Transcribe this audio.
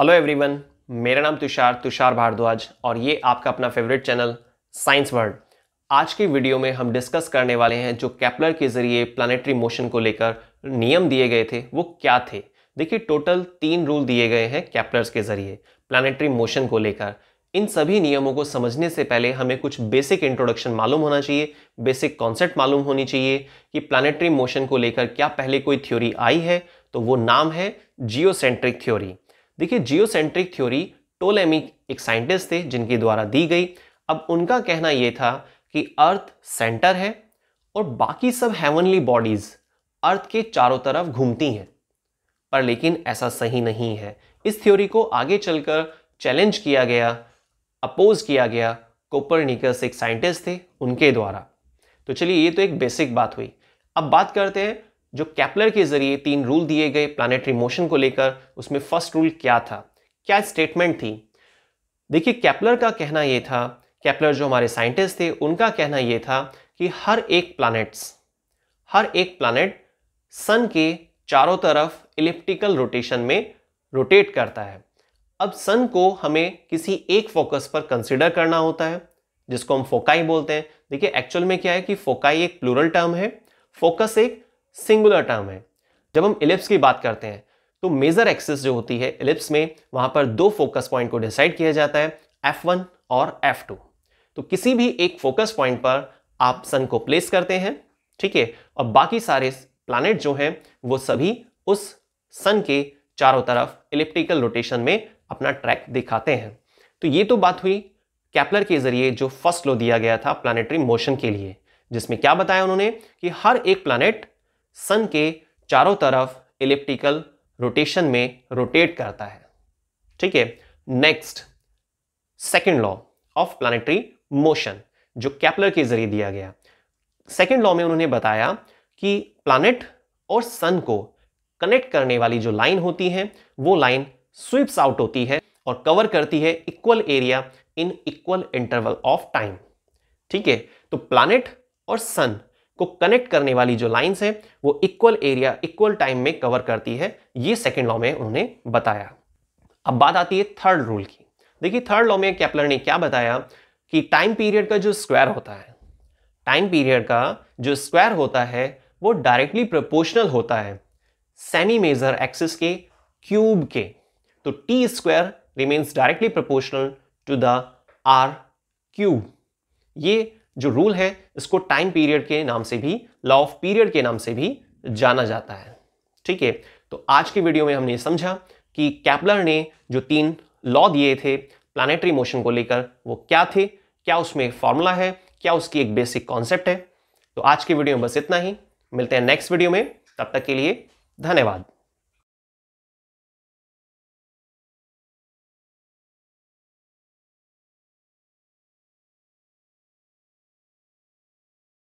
Hello everyone, मेरा नाम तुषार भारद्वाज और ये आपका अपना फेवरेट चैनल साइंस वर्ल्ड। आज की वीडियो में हम डिस्कस करने वाले हैं जो केपलर के ज़रिए प्लानिटरी मोशन को लेकर नियम दिए गए थे वो क्या थे। देखिए, टोटल 3 रूल दिए गए हैं केपलर्स के ज़रिए प्लानिटरी मोशन को लेकर। इन सभी नियमों को समझने से पहले हमें कुछ बेसिक इंट्रोडक्शन मालूम होना चाहिए, बेसिक कॉन्सेप्ट मालूम होनी चाहिए कि प्लानिटरी मोशन को लेकर क्या पहले कोई थ्योरी आई है। तो वो नाम है जियोसेंट्रिक थ्योरी। देखिए, जियोसेंट्रिक थ्योरी टोलेमी एक साइंटिस्ट थे जिनके द्वारा दी गई। अब उनका कहना यह था कि अर्थ सेंटर है और बाकी सब हेवनली बॉडीज अर्थ के चारों तरफ घूमती हैं, पर लेकिन ऐसा सही नहीं है। इस थ्योरी को आगे चलकर चैलेंज किया गया, अपोज किया गया, कोपरनिकस एक साइंटिस्ट थे उनके द्वारा। तो चलिए, ये तो एक बेसिक बात हुई। अब बात करते हैं जो केपलर के जरिए 3 रूल दिए गए प्लानिटरी मोशन को लेकर, उसमें फर्स्ट रूल क्या था, क्या स्टेटमेंट थी। देखिए, केपलर का कहना यह था, केपलर जो हमारे साइंटिस्ट थे उनका कहना यह था कि हर एक प्लैनेट सन के चारों तरफ इलिप्टिकल रोटेशन में रोटेट करता है। अब सन को हमें किसी एक फोकस पर कंसिडर करना होता है जिसको हम फोकाई बोलते हैं। देखिए, एक्चुअल में क्या है कि फोकाई एक प्लूरल टर्म है, फोकस एक सिंगुलर टर्म है। जब हम इलिप्स की बात करते हैं तो मेजर एक्सिस जो होती है इलिप्स में, वहां पर 2 फोकस पॉइंट को डिसाइड किया जाता है, F1 और F2। तो किसी भी एक फोकस पॉइंट पर आप सन को प्लेस करते हैं, ठीक है, और बाकी सारे प्लैनेट जो हैं वो सभी उस सन के चारों तरफ इलिप्टिकल रोटेशन में अपना ट्रैक दिखाते हैं। तो ये तो बात हुई केपलर के जरिए जो फर्स्ट लॉ दिया गया था प्लानिटरी मोशन के लिए, जिसमें क्या बताया उन्होंने कि हर एक प्लैनेट सन के चारों तरफ इलिप्टिकल रोटेशन में रोटेट करता है, ठीक है। Next, second law of planetary motion जो केपलर के जरिए दिया गया। सेकंड लॉ में उन्होंने बताया कि प्लैनेट और सन को कनेक्ट करने वाली जो लाइन होती है वो लाइन स्वीप्स आउट होती है और कवर करती है equal area in equal interval of time, ठीक है। तो प्लैनेट और सन को कनेक्ट करने वाली जो लाइंस है वो इक्वल एरिया इक्वल टाइम में कवर करती है, ये सेकंड लॉ में उन्होंने बताया। अब बात आती है थर्ड रूल की। देखिए, थर्ड लॉ में केपलर ने क्या बताया कि टाइम पीरियड का जो स्क्वायर होता है, टाइम पीरियड का जो स्क्वायर होता है वो डायरेक्टली प्रोपोर्शनल होता है सेमी मेजर एक्सिस के क्यूब के। तो T square remains directly proportional to the R cube. ये जो रूल है इसको टाइम पीरियड के नाम से भी, लॉ ऑफ पीरियड के नाम से भी जाना जाता है, ठीक है। तो आज की वीडियो में हमने समझा कि केपलर ने जो 3 लॉ दिए थे प्लानिटरी मोशन को लेकर वो क्या थे, क्या उसमें एक फॉर्मूला है, क्या उसकी एक बेसिक कॉन्सेप्ट है। तो आज की वीडियो में बस इतना ही, मिलते हैं नेक्स्ट वीडियो में, तब तक के लिए धन्यवाद।